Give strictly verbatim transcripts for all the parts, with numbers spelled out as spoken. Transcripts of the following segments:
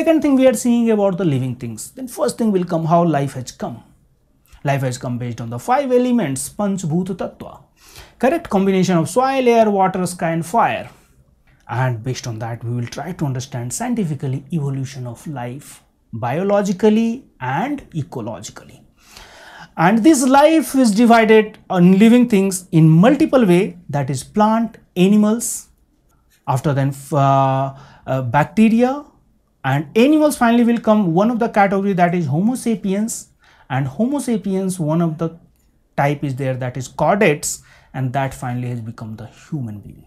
Second thing we are seeing about the living things. Then first thing will come how life has come. Life has come based on the five elements, Panchabhuta Tattva. Correct combination of soil, air, water, sky and fire. And based on that, we will try to understand scientifically evolution of life, biologically and ecologically. And this life is divided on living things in multiple way, that is plant, animals, after then uh, uh, bacteria, and animals finally will come one of the category, that is Homo sapiens. And Homo sapiens, one of the type is there, that is chordates, and that finally has become the human being.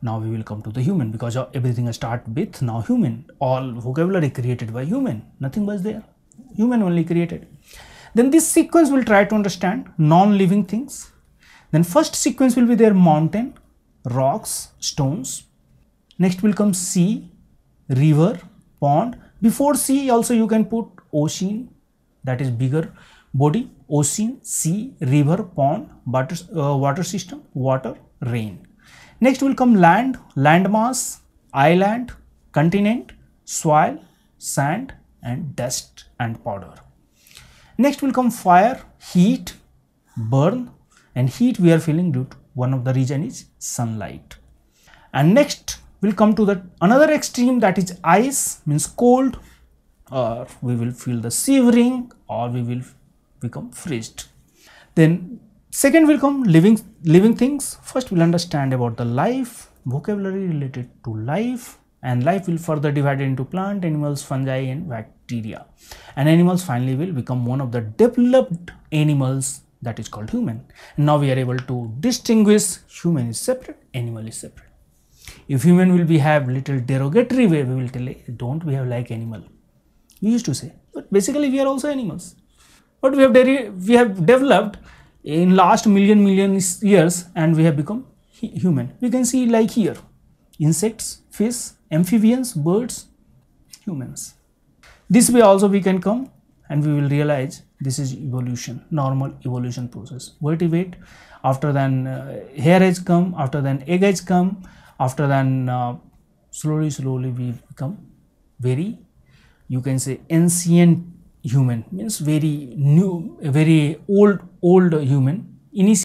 Now we will come to the human, because everything starts with now human. All vocabulary created by human, nothing was there, human only created. Then this sequence will try to understand non-living things. Then first sequence will be there mountain, rocks, stones. Next will come sea, river, pond. Before sea also you can put ocean, that is bigger body, ocean, sea, river, pond, water, uh, water system, water, rain. Next will come land, landmass, island, continent, soil, sand and dust and powder. Next will come fire, heat, burn, and heat we are feeling due to one of the reason is sunlight. And next will come to the another extreme, that is ice, means cold, or we will feel the shivering, or we will become freezed. Then second will come living living things. First we'll understand about the life, vocabulary related to life, and life will further divide into plant, animals, fungi and bacteria. And animals finally will become one of the developed animals, that is called human. And now we are able to distinguish human is separate, animal is separate. If human will be have little derogatory way, we will tell it, don't behave like animal. We used to say, but basically we are also animals. But we have we have developed in last million million years and we have become human. We can see like here, insects, fish, amphibians, birds, humans. This way also we can come and we will realize this is evolution, normal evolution process. Vertebrate, after then uh, hair has come, after then egg has come, after then uh, slowly, slowly we become very, you can say ancient human, means very new, very old, old human. Initially